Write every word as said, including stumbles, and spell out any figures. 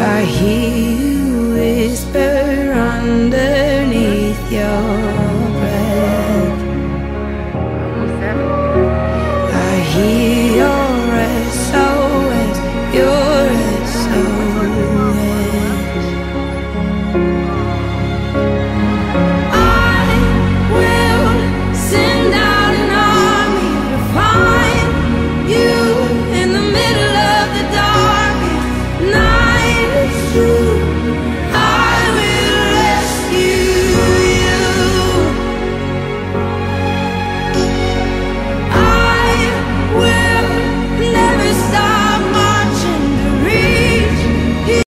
I hear you whisper.